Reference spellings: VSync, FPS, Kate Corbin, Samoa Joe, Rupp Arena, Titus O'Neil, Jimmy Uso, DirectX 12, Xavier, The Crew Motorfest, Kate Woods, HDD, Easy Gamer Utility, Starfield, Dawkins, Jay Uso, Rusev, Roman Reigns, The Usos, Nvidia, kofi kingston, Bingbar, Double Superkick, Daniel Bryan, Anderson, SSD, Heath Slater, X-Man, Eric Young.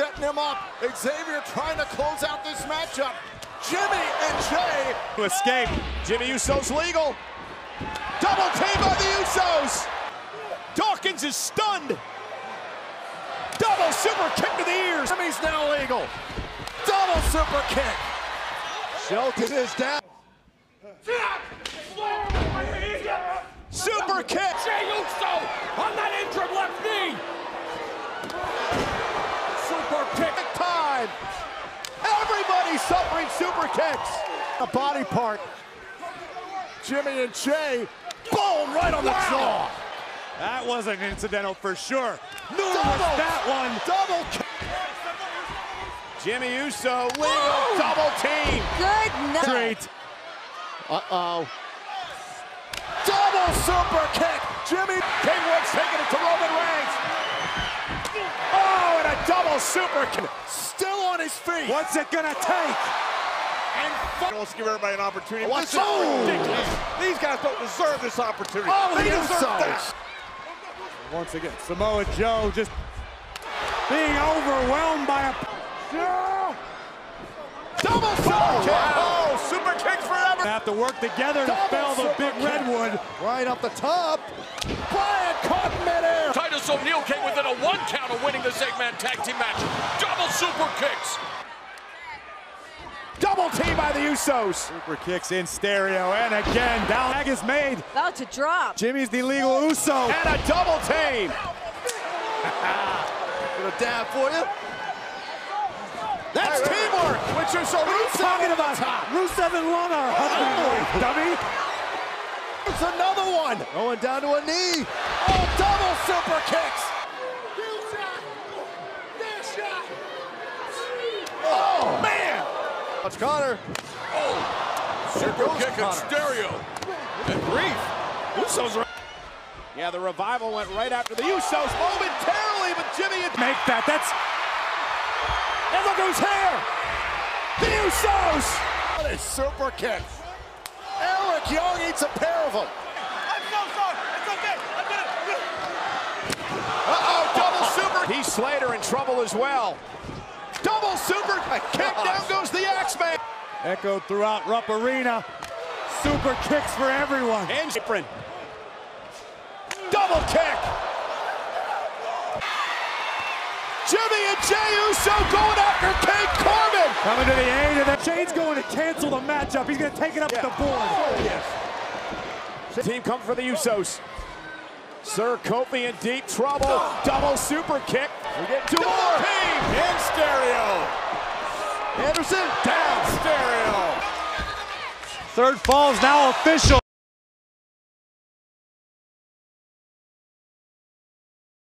setting him up. Xavier trying to close out this matchup. Jimmy and Jay to escape. Jimmy Uso's legal. Double team by the Usos. Dawkins is stunned. Double super kick to the ears. Jimmy's now legal. Double super kick. Shelton is down. Super kick. Jay Uso on that injured left knee. Super kick. Time. Everybody's suffering super kicks. A body part. Jimmy and Jay. Boom! Right on the jaw. That wasn't incidental for sure. No, that one. Double kick. Jimmy Uso legal. Whoa. Double team. Good night. Great. Uh-oh. Double super kick. Jimmy. Kate Woods taking it to Roman Reigns. Oh, and a double super kick. Still on his feet. What's it gonna take? And let's give everybody an opportunity. What's this ridiculous? These guys don't deserve this opportunity. Oh, they deserve that. Once again, Samoa Joe just being overwhelmed by a double super kick. Oh, super kicks forever. Have to work together to fell the big redwood right up the top. Bryan caught midair. Titus O'Neil came within a 1 count of winning this 8-man tag team match. Double super kicks. Double team by the Usos. Super kicks in stereo, and again, down tag is made. About to drop. Jimmy's the legal Uso. And a double team. Little dab for you. That's teamwork, which is so Rusev talking about. Rusev and Lana. Dummy. It's another one. Going down to a knee. Oh, double super kicks. Oh, man. That's Connor. Oh, super kick in stereo. And brief. Usos are... Yeah, the revival went right after the Usos momentarily, but Jimmy... Make that, that's... And look who's here! The Usos! What a super kick. Eric Young eats a pair of them. I'm so sorry, it's okay, I did it. Uh-oh, double super... Heath Slater in trouble as well. Double super kick, down goes the X-Man. Echoed throughout Rupp Arena. Super kicks for everyone. And sprint. Double kick. Jimmy and Jay Uso going after Kate Corbin. Coming to the aid of that. Shane's going to cancel the matchup. He's going to take it up at the board. Oh, yes. Team come for the Usos. Sir Kofi in deep trouble. Double super kick. We get two more. In stereo. Anderson down stereo. Third fall's now official.